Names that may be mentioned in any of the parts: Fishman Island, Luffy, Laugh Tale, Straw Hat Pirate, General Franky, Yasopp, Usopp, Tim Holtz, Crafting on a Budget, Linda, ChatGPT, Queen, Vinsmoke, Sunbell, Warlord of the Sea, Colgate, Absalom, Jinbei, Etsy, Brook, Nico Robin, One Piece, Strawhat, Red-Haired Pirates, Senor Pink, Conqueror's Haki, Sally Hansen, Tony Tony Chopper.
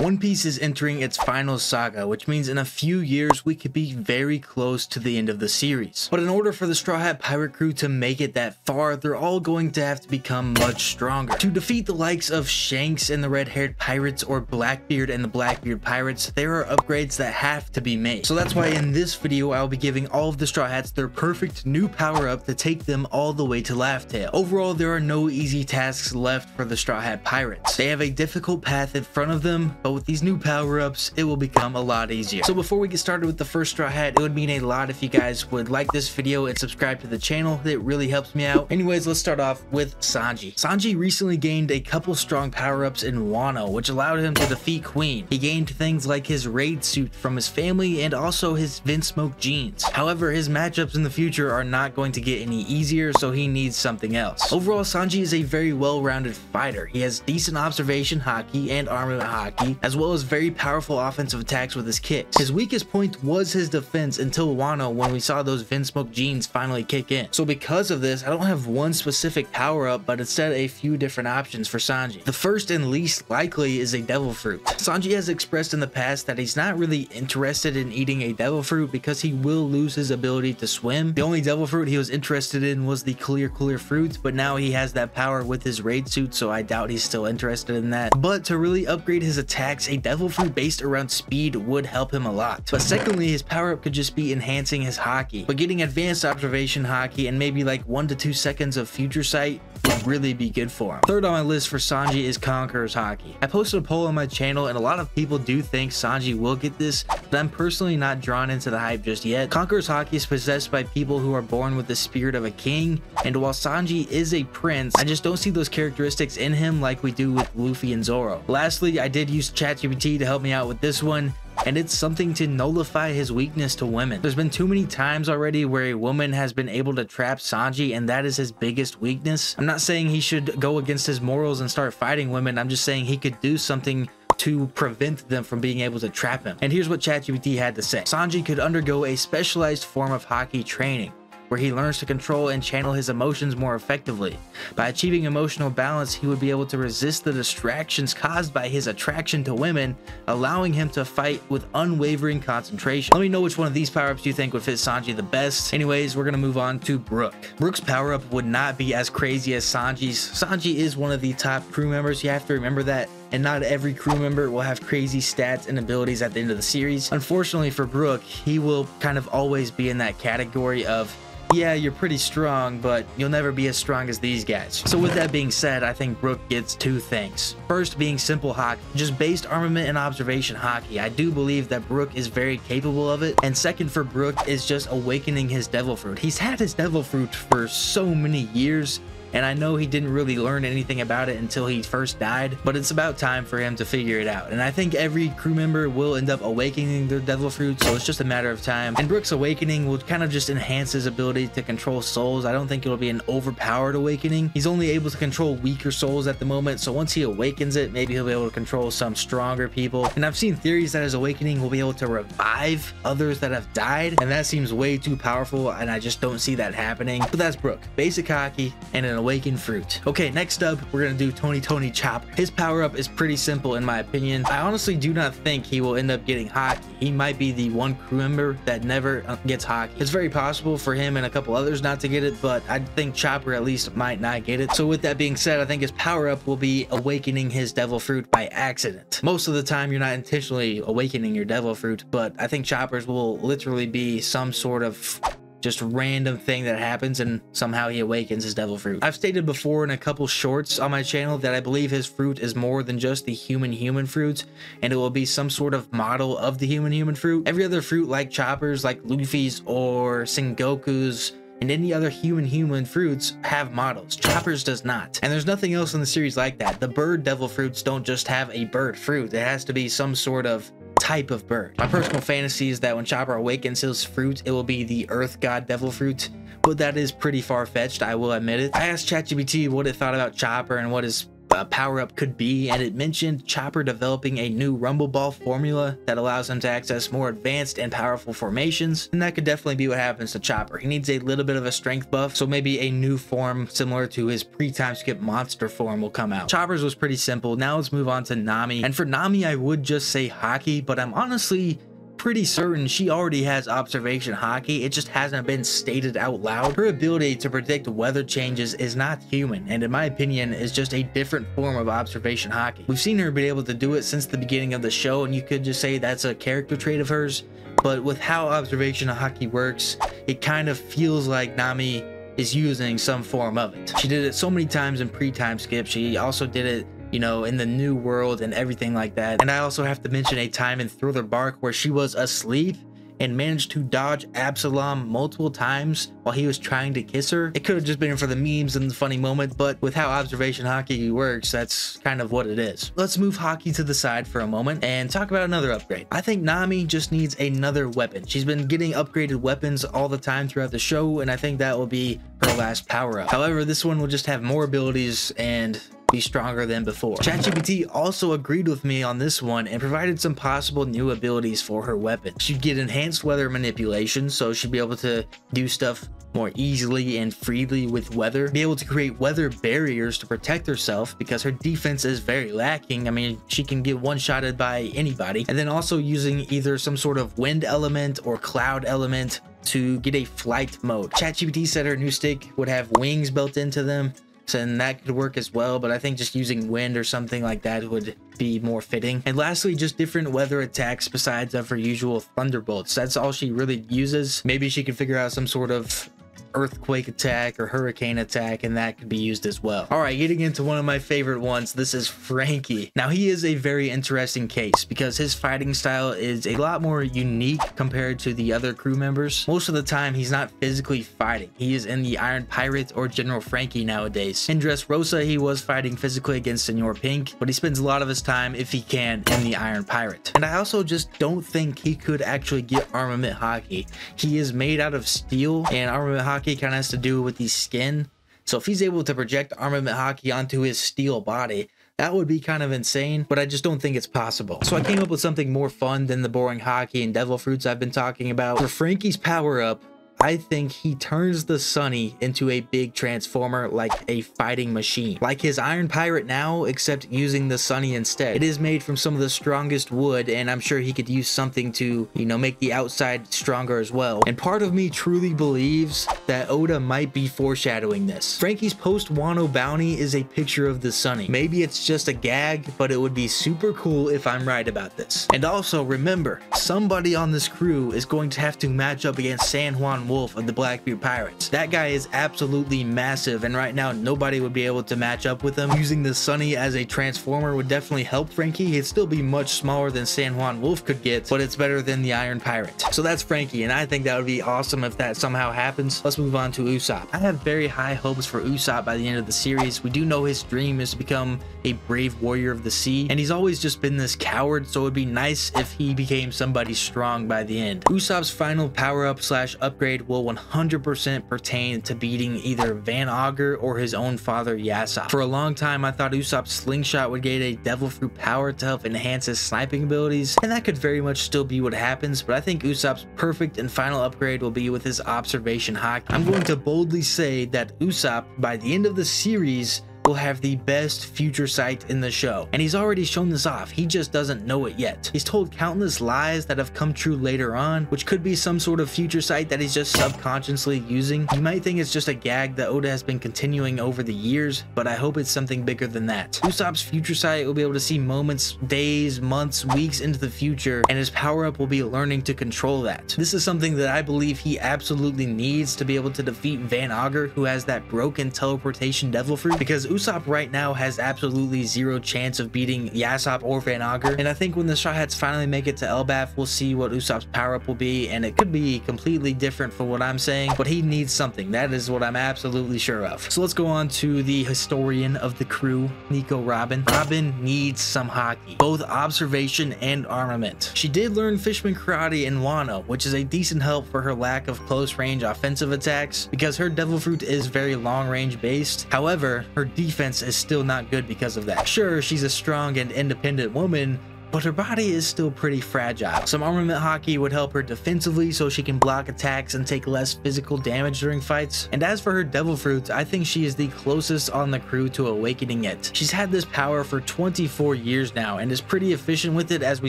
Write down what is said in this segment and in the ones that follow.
One Piece is entering its final saga, which means in a few years we could be very close to the end of the series. But in order for the Straw Hat Pirate crew to make it that far, they're all going to have to become much stronger. To defeat the likes of Shanks and the Red-Haired Pirates or Blackbeard and the Blackbeard Pirates, there are upgrades that have to be made. So that's why in this video, I'll be giving all of the Straw Hats their perfect new power-up to take them all the way to Laugh Tale. Overall, there are no easy tasks left for the Straw Hat Pirates. They have a difficult path in front of them, but with these new power-ups, it will become a lot easier. So before we get started with the first Straw Hat, it would mean a lot if you guys would like this video and subscribe to the channel. It really helps me out. Anyways, let's start off with Sanji. Sanji recently gained a couple strong power-ups in Wano, which allowed him to defeat Queen. He gained things like his raid suit from his family and also his Vinsmoke jeans. However, his matchups in the future are not going to get any easier, so he needs something else. Overall, Sanji is a very well-rounded fighter. He has decent observation haki and armament haki, as well as very powerful offensive attacks with his kicks. His weakest point was his defense until Wano, when we saw those Vinsmoke jeans finally kick in. So because of this, I don't have one specific power-up, but instead a few different options for Sanji. The first and least likely is a Devil Fruit. Sanji has expressed in the past that he's not really interested in eating a Devil Fruit because he will lose his ability to swim. The only Devil Fruit he was interested in was the Clear Clear Fruit, but now he has that power with his raid suit, so I doubt he's still interested in that. But to really upgrade his attack, a Devil Fruit based around speed would help him a lot. But secondly, his power-up could just be enhancing his haki, but getting advanced observation haki and maybe like 1 to 2 seconds of future sight would really be good for him. Third on my list for Sanji is Conqueror's Haki. I posted a poll on my channel and a lot of people do think Sanji will get this, but I'm personally not drawn into the hype just yet. Conqueror's Haki is possessed by people who are born with the spirit of a king, and while Sanji is a prince, I just don't see those characteristics in him like we do with Luffy and Zoro. Lastly, I did use ChatGPT to help me out with this one, and it's something to nullify his weakness to women. There's been too many times already where a woman has been able to trap Sanji, and that is his biggest weakness. I'm not saying he should go against his morals and start fighting women. I'm just saying he could do something to prevent them from being able to trap him. And here's what ChatGPT had to say. Sanji could undergo a specialized form of haki training, where he learns to control and channel his emotions more effectively. By achieving emotional balance, he would be able to resist the distractions caused by his attraction to women, allowing him to fight with unwavering concentration. Let me know which one of these power-ups you think would fit Sanji the best. Anyways, we're gonna move on to Brook. Brook's power-up would not be as crazy as Sanji's. Sanji is one of the top crew members, you have to remember that, and not every crew member will have crazy stats and abilities at the end of the series. Unfortunately for Brook, he will kind of always be in that category of, yeah, you're pretty strong, but you'll never be as strong as these guys. So with that being said, I think Brook gets two things. First being simple haki, just based armament and observation haki. I do believe that Brook is very capable of it. And second for Brook is just awakening his Devil Fruit. He's had his Devil Fruit for so many years, and I know he didn't really learn anything about it until he first died, but it's about time for him to figure it out. And I think every crew member will end up awakening their Devil Fruit, so it's just a matter of time. And Brook's awakening will kind of just enhance his ability to control souls. I don't think it'll be an overpowered awakening. He's only able to control weaker souls at the moment, so once he awakens it, maybe he'll be able to control some stronger people. And I've seen theories that his awakening will be able to revive others that have died, and that seems way too powerful, and I just don't see that happening. But that's Brook. Basic haki and an awakened fruit. Okay, next up, we're gonna do Tony Tony Chopper. His power-up is pretty simple in my opinion. I honestly do not think he will end up getting haki. He might be the one crew member that never gets haki. It's very possible for him and a couple others not to get it, but I think Chopper at least might not get it. So with that being said, I think his power-up will be awakening his Devil Fruit by accident. Most of the time, you're not intentionally awakening your Devil Fruit, but I think Chopper's will literally be some sort of just random thing that happens and somehow he awakens his Devil Fruit. I've stated before in a couple shorts on my channel that I believe his fruit is more than just the human fruit, and it will be some sort of model of the human fruit. Every other fruit like Chopper's, like Luffy's or Sengoku's, and any other human fruits have models. Chopper's does not. And there's nothing else in the series like that. The bird Devil Fruits don't just have a bird fruit. It has to be some sort of type of bird. My personal fantasy is that when Chopper awakens his fruit, it will be the Earth God Devil Fruit, but that is pretty far-fetched, I will admit it. I asked ChatGPT what it thought about Chopper and what his power-up could be, and it mentioned Chopper developing a new Rumble Ball formula that allows him to access more advanced and powerful formations, and that could definitely be what happens to Chopper. He needs a little bit of a strength buff, so maybe a new form similar to his pre-time skip monster form will come out. Chopper's was pretty simple. Now let's move on to Nami, and for Nami I would just say Haki, but I'm honestly pretty certain she already has observation Haki. It just hasn't been stated out loud. Her ability to predict weather changes is not human, and in my opinion is just a different form of observation Haki. We've seen her be able to do it since the beginning of the show, and you could just say that's a character trait of hers, but with how observation Haki works, it kind of feels like Nami is using some form of it. She did it so many times in pre-time skip. She also did it, you know, in the new world and everything like that. And I also have to mention a time in Thriller Bark where she was asleep and managed to dodge Absalom multiple times while he was trying to kiss her. It could have just been for the memes and the funny moment, but with how observation Haki works, that's kind of what it is. Let's move Haki to the side for a moment and talk about another upgrade. I think Nami just needs another weapon. She's been getting upgraded weapons all the time throughout the show, and I think that will be her last power-up. However, this one will just have more abilities and be stronger than before. ChatGPT also agreed with me on this one and provided some possible new abilities for her weapon. She'd get enhanced weather manipulation, so she'd be able to do stuff more easily and freely with weather, be able to create weather barriers to protect herself because her defense is very lacking. I mean, she can get one-shotted by anybody, and then also using either some sort of wind element or cloud element to get a flight mode. ChatGPT said her new stick would have wings built into them, and that could work as well, but I think just using wind or something like that would be more fitting. And lastly, just different weather attacks besides of her usual thunderbolts. That's all she really uses. Maybe she could figure out some sort of earthquake attack or hurricane attack, and that could be used as well. All right, getting into one of my favorite ones. This is Franky. Now, he is a very interesting case because his fighting style is a lot more unique compared to the other crew members. Most of the time, he's not physically fighting. He is in the Iron Pirate or General Franky nowadays. In Dressrosa, he was fighting physically against Senor Pink, but he spends a lot of his time, if he can, in the Iron Pirate. And I also just don't think he could actually get Armament Haki. He is made out of steel, and Armament Haki kind of has to do with the skin. So if he's able to project Armament Haki onto his steel body, that would be kind of insane, but I just don't think it's possible. So I came up with something more fun than the boring Haki and Devil Fruits I've been talking about. For Franky's power-up, I think he turns the Sunny into a big transformer, like a fighting machine. Like his Iron Pirate now, except using the Sunny instead. It is made from some of the strongest wood, and I'm sure he could use something to, you know, make the outside stronger as well. And part of me truly believes that Oda might be foreshadowing this. Franky's post-Wano bounty is a picture of the Sunny. Maybe it's just a gag, but it would be super cool if I'm right about this. And also, remember, somebody on this crew is going to have to match up against San Juan Wolf of the Blackbeard Pirates. That guy is absolutely massive, and right now nobody would be able to match up with him. Using the Sunny as a transformer would definitely help Franky. He'd still be much smaller than San Juan Wolf could get, but it's better than the Iron Pirate. So that's Franky, and I think that would be awesome if that somehow happens. Let's move on to Usopp. I have very high hopes for Usopp by the end of the series. We do know his dream is to become a brave warrior of the sea, and he's always just been this coward, so it would be nice if he became somebody strong by the end. Usopp's final power-up slash upgrade will 100% pertain to beating either Van Auger or his own father Yasopp. For a long time, I thought Usopp's slingshot would get a Devil Fruit power to help enhance his sniping abilities, and that could very much still be what happens, but I think Usopp's perfect and final upgrade will be with his observation Haki. I'm going to boldly say that Usopp, by the end of the series, will have the best future sight in the show, and he's already shown this off. He just doesn't know it yet. He's told countless lies that have come true later on, which could be some sort of future sight that he's just subconsciously using. You might think it's just a gag that Oda has been continuing over the years, but I hope it's something bigger than that. Usopp's future sight will be able to see moments, days, months, weeks into the future, and his power-up will be learning to control that. This is something that I believe he absolutely needs to be able to defeat Van Auger, who has that broken teleportation Devil Fruit, because Usopp right now has absolutely zero chance of beating Yasopp or Van Auger, and I think when the Straw Hats finally make it to Elbaf, we'll see what Usopp's power-up will be, and it could be completely different from what I'm saying, but he needs something. That is what I'm absolutely sure of. So let's go on to the historian of the crew, Nico Robin. Robin needs some Haki, both observation and armament. She did learn Fishman Karate in Wano, which is a decent help for her lack of close-range offensive attacks, because her Devil Fruit is very long-range based. However, her defense defense is still not good because of that. Sure, she's a strong and independent woman, but her body is still pretty fragile. Some armament haki would help her defensively so she can block attacks and take less physical damage during fights. And as for her devil fruit, I think she is the closest on the crew to awakening it. She's had this power for 24 years now and is pretty efficient with it, as we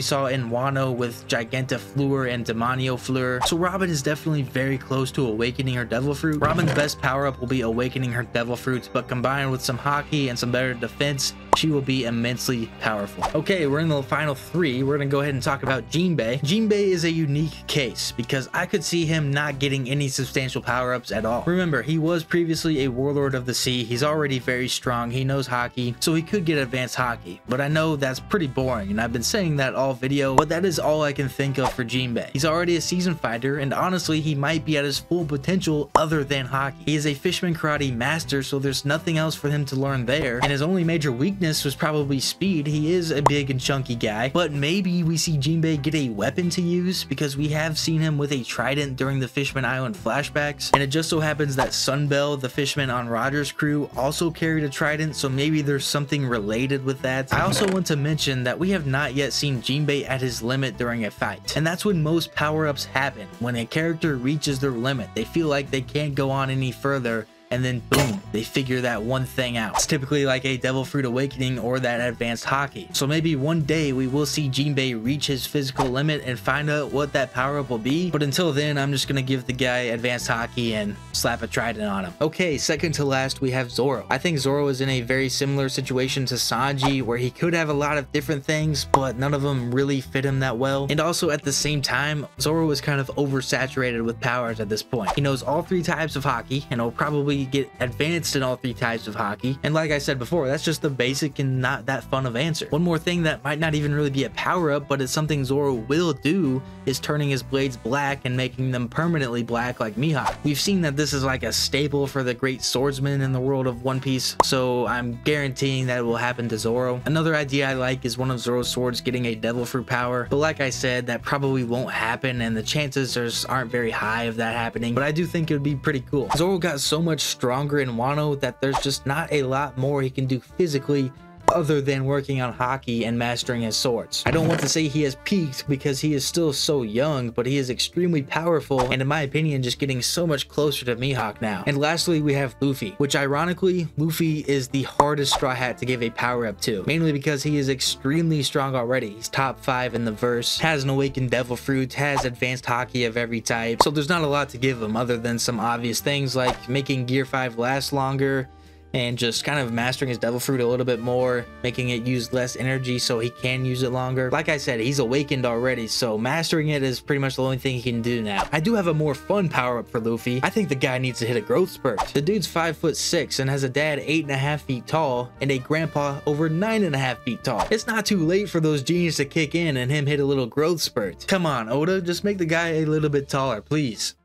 saw in Wano with Gigantifleur and Demoniofleur. So Robin is definitely very close to awakening her devil fruit. Robin's best power up will be awakening her devil fruits, but combined with some haki and some better defense, she will be immensely powerful. Okay, we're in the final three. We're gonna go ahead and talk about Jinbei. Jinbei is a unique case because I could see him not getting any substantial power-ups at all. Remember, he was previously a warlord of the sea. He's already very strong. He knows haki, so he could get advanced haki. But I know that's pretty boring, and I've been saying that all video, but that is all I can think of for Jinbei. He's already a seasoned fighter, and honestly, he might be at his full potential other than haki. He is a Fishman Karate master, so there's nothing else for him to learn there, and his only major weakness was probably speed. He is a big and chunky guy, but maybe we see Jinbei get a weapon to use, because we have seen him with a trident during the Fishman Island flashbacks, and it just so happens that Sunbell, the fishman on Roger's crew, also carried a trident, so maybe there's something related with that. I also want to mention that we have not yet seen Jinbei at his limit during a fight, and that's when most power-ups happen. When a character reaches their limit, they feel like they can't go on any further, and then boom, they figure that one thing out. It's typically like a Devil Fruit Awakening or that advanced haki. So maybe one day we will see Jinbei reach his physical limit and find out what that power-up will be. But until then, I'm just gonna give the guy advanced haki and slap a trident on him. Okay, second to last, we have Zoro. I think Zoro is in a very similar situation to Sanji, where he could have a lot of different things, but none of them really fit him that well. And also at the same time, Zoro is kind of oversaturated with powers at this point. He knows all three types of haki, and he'll probably get advanced in all three types of haki, and like I said before, that's just the basic and not that fun of answer. One more thing that might not even really be a power-up, but it's something Zoro will do, is turning his blades black and making them permanently black like Mihawk. We've seen that this is like a staple for the great swordsman in the world of One Piece, so I'm guaranteeing that it will happen to Zoro. Another idea I like is one of Zoro's swords getting a devil fruit power, but like I said, that probably won't happen, and the chances just aren't very high of that happening, but I do think it would be pretty cool. Zoro got so much stronger in Wano that there's just not a lot more he can do physically other than working on haki and mastering his swords. I don't want to say he has peaked because he is still so young, but he is extremely powerful, and in my opinion, just getting so much closer to Mihawk now. And lastly, we have Luffy, which ironically, Luffy is the hardest Straw Hat to give a power-up to, mainly because he is extremely strong already. He's top 5 in the verse, has an awakened devil fruit, has advanced haki of every type, so there's not a lot to give him other than some obvious things like making Gear 5 last longer, and just kind of mastering his devil fruit a little bit more, making it use less energy so he can use it longer. Like I said, he's awakened already, so mastering it is pretty much the only thing he can do now. I do have a more fun power-up for Luffy. I think the guy needs to hit a growth spurt. The dude's 5'6" and has a dad 8.5 feet tall and a grandpa over 9.5 feet tall. It's not too late for those geniuses to kick in and him hit a little growth spurt. Come on, Oda, just make the guy a little bit taller, please.